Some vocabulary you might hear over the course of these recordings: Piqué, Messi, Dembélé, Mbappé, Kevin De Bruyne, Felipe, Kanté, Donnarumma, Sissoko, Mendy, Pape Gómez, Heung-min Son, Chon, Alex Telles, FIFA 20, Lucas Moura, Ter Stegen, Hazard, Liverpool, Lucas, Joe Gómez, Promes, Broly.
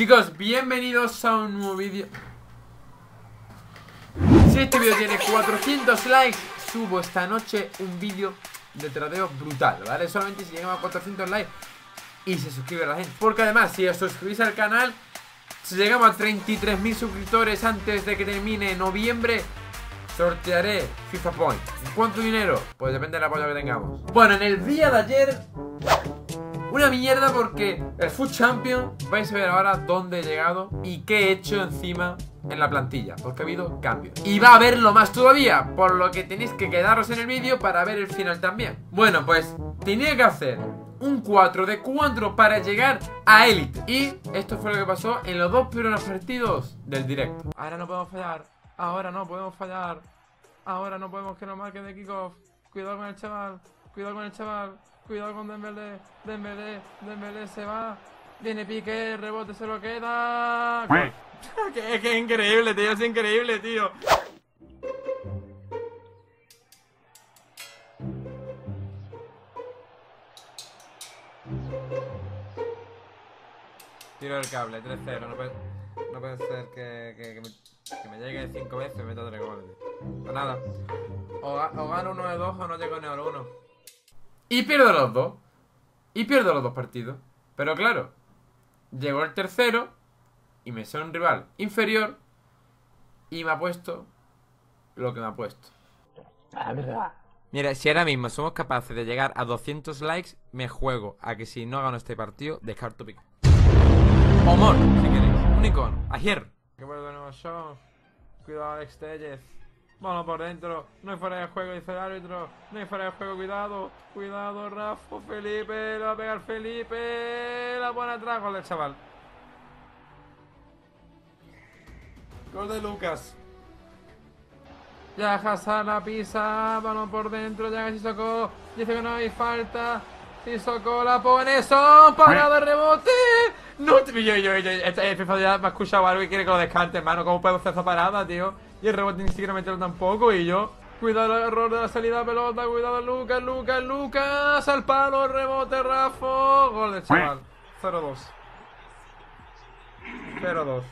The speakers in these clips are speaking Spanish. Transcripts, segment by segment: Chicos, bienvenidos a un nuevo vídeo. Si este vídeo tiene 400 likes, subo esta noche un vídeo de tradeo brutal, ¿vale? Solamente si llegamos a 400 likes y se suscribe la gente. Porque además, si os suscribís al canal, si llegamos a 33.000 suscriptores antes de que termine noviembre, sortearé FIFA Point. ¿Cuánto dinero? Pues depende de la apoyo que tengamos. Bueno, en el día de ayer, una mierda, porque el FUT Champions, vais a ver ahora dónde he llegado y qué he hecho encima en la plantilla, porque ha habido cambios. Y va a haberlo más todavía, por lo que tenéis que quedaros en el vídeo para ver el final también. Bueno, pues tenía que hacer un 4 de 4 para llegar a Elite. Y esto fue lo que pasó en los dos primeros partidos del directo. Ahora no podemos fallar, ahora no podemos fallar, ahora no podemos que nos marquen de kickoff. Cuidado con el chaval, cuidado con el chaval. Cuidado con Dembélé, Dembélé, Dembélé se va. Viene Piqué, rebote, se lo queda. ¡Qué increíble, tío! ¡Es increíble, tío! Tiro el cable, 3-0. No puede ser que me llegue 5 veces y me meta 3 goles. Pues nada, o gano uno de 2 o no llego ni a uno. Y pierdo los dos. Y pierdo los dos partidos. Pero claro, llegó el tercero y me sale un rival inferior y me ha puesto lo que me ha puesto. Mira, si ahora mismo somos capaces de llegar a 200 likes, me juego a que si no gano este partido, descarto Piqué. O Mor, si queréis. Un icono. Ayer. Que vuelve de nuevo Chon. Cuidado, Alex Telles. Vamos por dentro, no hay fuera de juego, dice el árbitro, no hay fuera de juego, cuidado, cuidado, Rafa, Felipe, lo va a pegar Felipe, la pone atrás, gol del chaval. Gol de Lucas. Ya Hazard la pisa, balón por dentro, llega Sissoko, dice que no hay falta, Sissoko la pone, Son, parado de rebote. No, yo, este FIFA ya me ha escuchado algo y quiere que lo descarte, hermano, ¿cómo podemos hacer esa parada, tío? Y el rebote ni siquiera meterlo tampoco, y yo... Cuidado el error de la salida de pelota, cuidado Lucas, Lucas, Lucas... Al palo, rebote, Rafa... Gol del chaval. 0-2. 0-2.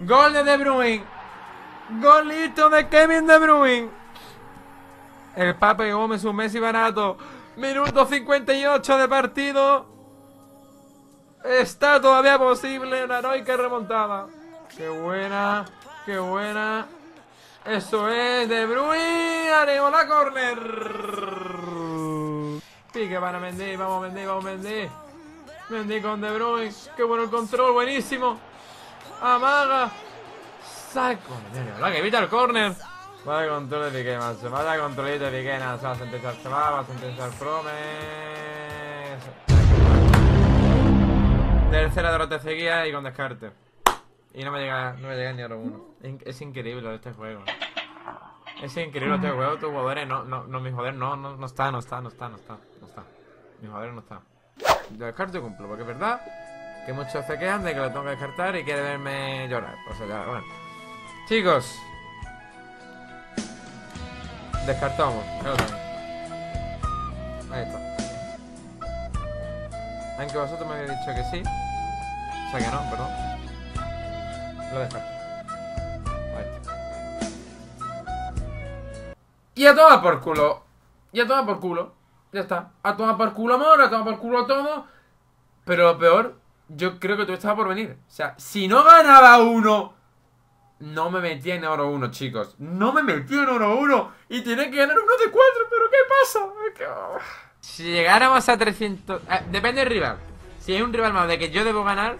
Gol de De Bruyne. Golito de Kevin De Bruyne. El Pape Gómez, un Messi barato. Minuto 58 de partido. Está todavía posible una heroica remontada. ¡Qué buena! ¡Qué buena! Eso es, De Bruyne. ¡Arriba la córner! Pique para Mendy. Vamos, Mendy, vamos, Mendy. Mendy con De Bruyne. ¡Qué bueno el control! ¡Buenísimo! ¡Amaga! ¡Saco! ¡La que evita el córner! Vaya control de Piqué, macho. Vaya controlito de Piqué, nada. Se va a sentenciar el chaval, va a sentenciar el Promes. Tercera derrota seguida y con descarte. Y no me llega ni a lo uno. Es increíble este juego. Es increíble este juego. Tus jugadores, no, mis jugadores no está. Mis jugadores no está. Yo descarto y cumplo, porque es verdad que muchos se quejan de que lo tengo que descartar y quieren verme llorar. O sea, ya, bueno. Chicos. Descartamos, claro. Ahí está. Aunque vosotros me habéis dicho que sí. O sea que no, perdón. Lo descarto. Ahí está. Y a tomar por culo. Y a tomar por culo. Ya está. A tomar por culo amor, a tomar por culo todo. Pero lo peor, yo creo que tú estabas por venir. O sea, si no ganaba uno... No me metí en oro 1, chicos. No me metí en oro 1. Y tiene que ganar uno de 4. ¿Pero qué pasa? ¿Qué? Oh. Si llegáramos a 300... depende del rival. Si hay un rival más de que yo debo ganar...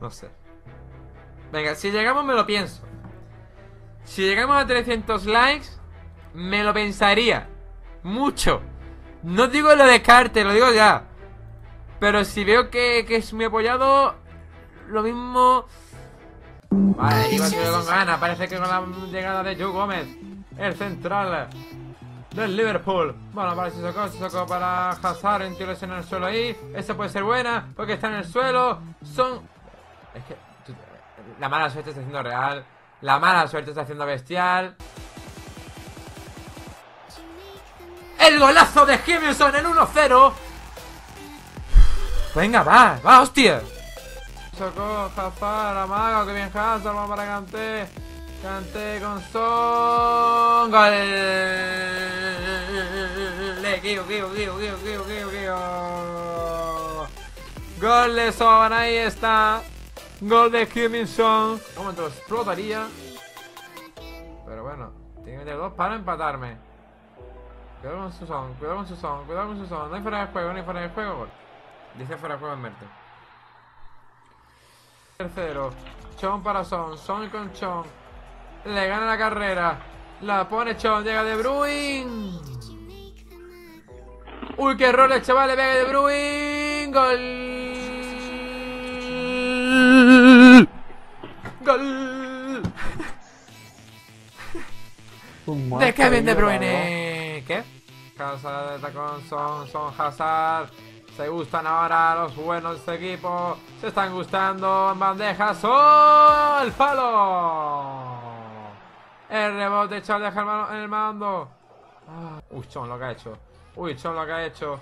No sé. Venga, si llegamos me lo pienso. Si llegamos a 300 likes... Me lo pensaría. Mucho. No digo lo descarte, lo digo ya. Pero si veo que es muy apoyado, lo mismo. Vale, iba a ser con ganas. Parece que con la llegada de Joe Gómez, el central del Liverpool. Bueno, vale, se sacó para Hazard, en tiros en el suelo ahí. Esa puede ser buena, porque está en el suelo. Son... Es que... La mala suerte está siendo real. La mala suerte está siendo bestial. El golazo de Heung-min Son en 1-0. Venga, va, va, hostia. Sacó Hazard, amago, que bien Hazard, vamos para Kanté. Kanté con Son. Gol. Gol de Son, ahí está. Gol de Heung-min Son. Como te lo explotaría. Pero bueno, tiene que meter dos para empatarme. Cuidado con su Son, cuidado con su son. No hay fuera de juego, gol. Dice fuera de juego en verte. Tercero, Chon para Son, Son con Chon. Le gana la carrera. La pone Chon, llega De Bruyne. Uy, qué error el chaval, le pega De Bruyne. Gol. Gol de Kevin De Bruyne. ¿Qué? Casa de tacón, Son Hazard. Se gustan ahora los buenos de este equipo. Se están gustando. Bandejas. ¡Oh! ¡El palo! El rebote echado de Germán en el mando. Uy, Chon lo que ha hecho.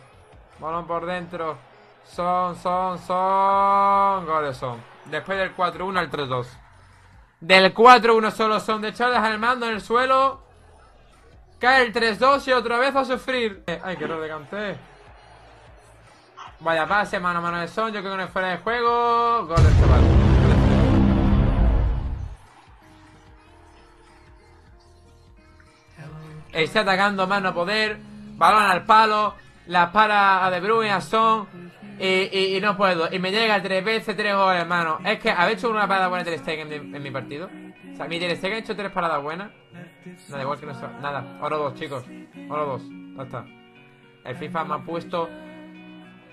Balón por dentro. Son. Goles Son. Después del 4-1 al 3-2. Del 4-1 solo Son de Charles al mando en el suelo. Cae el 3-2 y otra vez a sufrir. Ay, qué error de Kanté. Vaya pase, mano a mano de Son. Yo creo que no es fuera de juego. Gol del chaval. Está atacando mano a poder. Balón al palo. La para a De Bruyne, a Son. Y no puedo, y me llega 3 veces 3 goles, hermano. Es que habéis hecho una parada buena de Ter Stegen en mi partido. O sea, mi Ter Stegen ha hecho 3 paradas buenas. Nada, igual que no sea. Nada, oro 2, chicos. Oro 2, ya está. El FIFA me ha puesto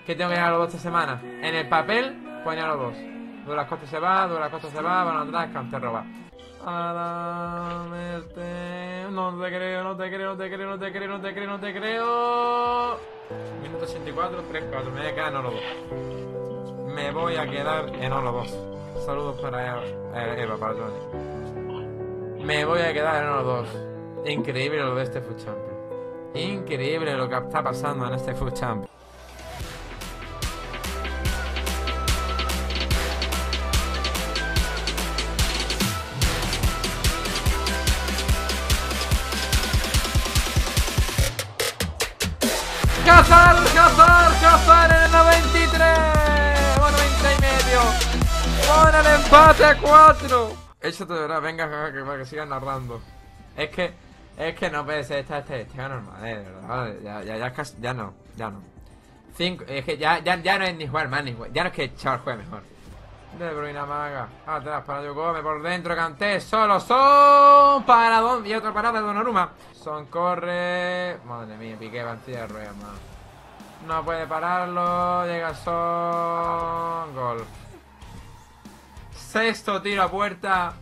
que tengo que llegar a oro 2 esta semana. En el papel, pues ya oro 2. Dura las costas se va, van atrás, Kanté roba. No te creo. Minuto 84, 3-4. Me voy a quedar en oro 2. Me voy a quedar en oro 2. Saludos para Eva, para Tony. Me voy a quedar en oro 2. Increíble lo de este FUT Champions. Increíble lo que está pasando en este FUT Champions. Hazard en el 93, bueno, 90 y medio, con el empate a 4. Eso te verá, venga, para que sigas narrando. Es que no puede ser esta estadística normal, de verdad, ya no. 5, es que ya no es ni jugar más, ni jugar, ya no es que el chaval juegue mejor. De Bruyne amaga, atrás para Joe Gómez, por dentro Kanté, solo Son, para Don, y otra parada de Donnarumma. Son corre, madre mía, Piqué, Bantilla de ruedas, mano. No puede pararlo, llega Son, gol. 6.º tiro a puerta,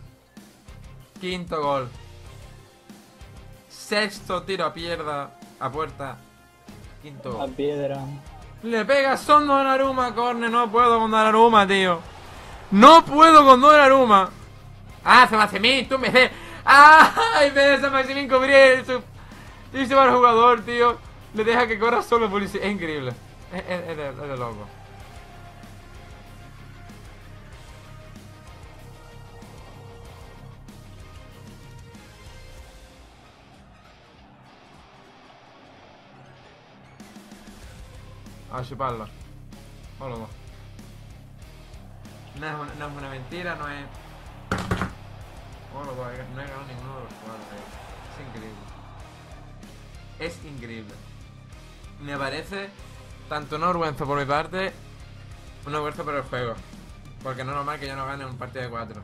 5.º gol. 6.º tiro a puerta, 5.º gol. La piedra. Le pega Son, Donnarumma, corner, no puedo con Donnarumma, tío. No puedo con Donnarumma. Ah, se me hace mí, tú me dices. ¡Ay! Me des a Maximín Cobrir, y se va el jugador, tío. Le deja que corra solo, policía. Es increíble. Es de loco. A chuparlo. O loco. No es una mentira, no es. O loco, no he ganado ninguno de los jugadores. Es increíble. Me parece tanto un orgullo por mi parte, un orgullo por el juego. Porque no es normal que yo no gane un partido de 4.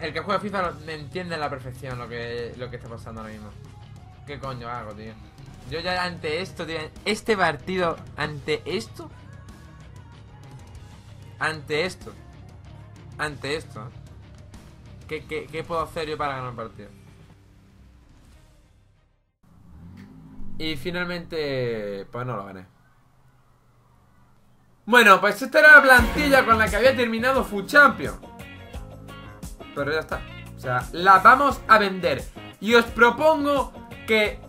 El que juega FIFA me entiende a la perfección lo que está pasando ahora mismo. ¿Qué coño hago, tío? Yo ya ante esto, tío, este partido, ante esto, ¿qué puedo hacer yo para ganar un partido? Y finalmente, pues no lo gané. Bueno, pues esta era la plantilla con la que había terminado FUT Champions. Pero ya está. O sea, la vamos a vender. Y os propongo que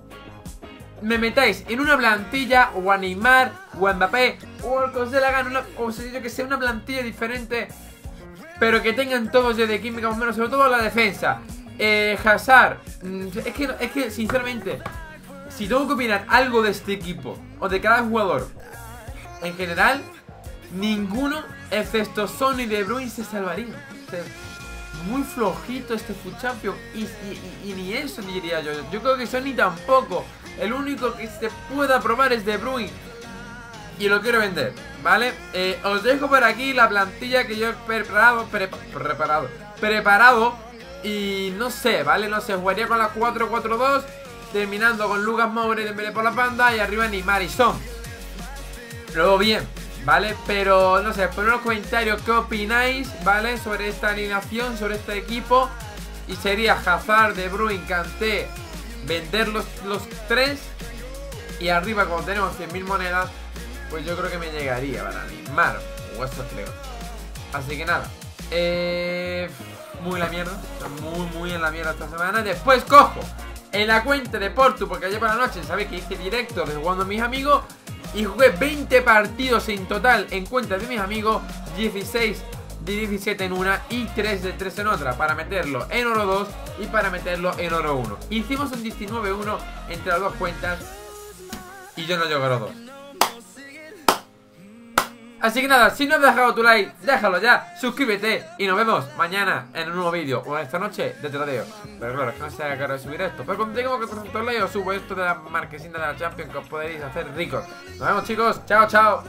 me metáis en una plantilla, o a Neymar, o a Mbappé, o al que os dé la gana, o sea, yo que sea, una plantilla diferente, pero que tengan todos desde química más o menos, sobre todo la defensa. Hazard, es que sinceramente, si tengo que opinar algo de este equipo, o de cada jugador, en general, ninguno, excepto Son y De Bruyne, se salvaría. O sea, muy flojito este FUT Champions, y ni eso diría yo. Yo creo que Son ni tampoco. El único que se pueda probar es De Bruyne, y lo quiero vender, ¿vale? Os dejo por aquí la plantilla que yo he preparado. Y no sé, ¿vale? No sé, jugaría con la 4-4-2, terminando con Lucas Moura y Dembélé por la banda, y arriba Neymar y Son. Luego bien, ¿vale? Pero no sé, poned en los comentarios qué opináis, ¿vale? Sobre esta alineación, sobre este equipo. Y sería Hazard, De Bruyne, Kanté, vender los tres. Y arriba, como tenemos 100.000 monedas, pues yo creo que me llegaría para Neymar, o eso creo. Así que nada, muy la mierda, muy en la mierda esta semana. Después cojo en la cuenta de Portu, porque ayer por la noche, sabéis que hice directo de jugando a mis amigos, y jugué 20 partidos en total en cuenta de mis amigos, 16 de 17 en una y 3 de 3 en otra, para meterlo en oro 2 y para meterlo en oro 1. Hicimos un 19-1 entre las dos cuentas, y yo no llego a oro 2. Así que nada, si no has dejado tu like, déjalo ya, suscríbete y nos vemos mañana en un nuevo vídeo, o esta noche de tradeo. Pero claro, que no se haga caro de subir esto, pero cuando tengamos 400 likes os subo esto de la marquesina de la Champions, que os podéis hacer ricos. Nos vemos, chicos, chao, chao.